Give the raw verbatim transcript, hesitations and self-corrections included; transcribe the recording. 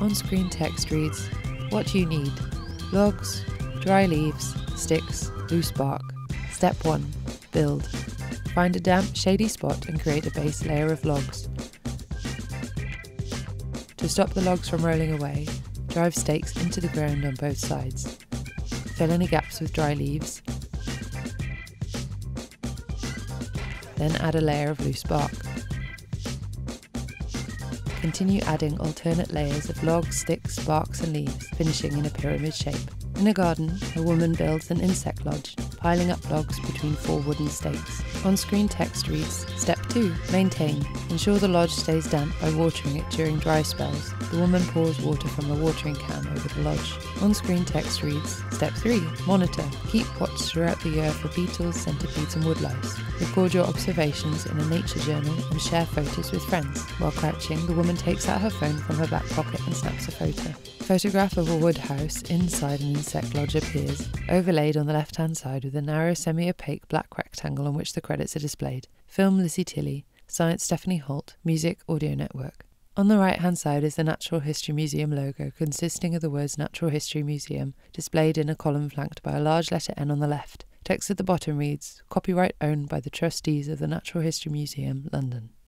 On-screen text reads, "What do you need? Logs, dry leaves, sticks, loose bark. Step one, build. Find a damp, shady spot and create a base layer of logs. To stop the logs from rolling away, drive stakes into the ground on both sides. Fill any gaps with dry leaves, then add a layer of loose bark. Continue adding alternate layers of logs, sticks, barks and leaves, finishing in a pyramid shape. In a garden, a woman builds an insect lodge, piling up logs between four wooden stakes. On-screen text reads, Step two. Maintain. Ensure the lodge stays damp by watering it during dry spells. The woman pours water from a watering can over the lodge. On-screen text reads, Step three. Monitor. Keep watch throughout the year for beetles, centipedes and woodlice. Record your observations in a nature journal and share photos with friends. While crouching, the woman takes out her phone from her back pocket and snaps a photo. Photograph of a wood house inside an insect lodge appears, overlaid on the left-hand side with a narrow semi-opaque black rectangle on which the credits are displayed. Film Lizzie Tilly, Science Stephanie Holt, Music Audio Network. On the right-hand side is the Natural History Museum logo, consisting of the words Natural History Museum, displayed in a column flanked by a large letter N on the left. Text at the bottom reads, Copyright owned by the trustees of the Natural History Museum, London.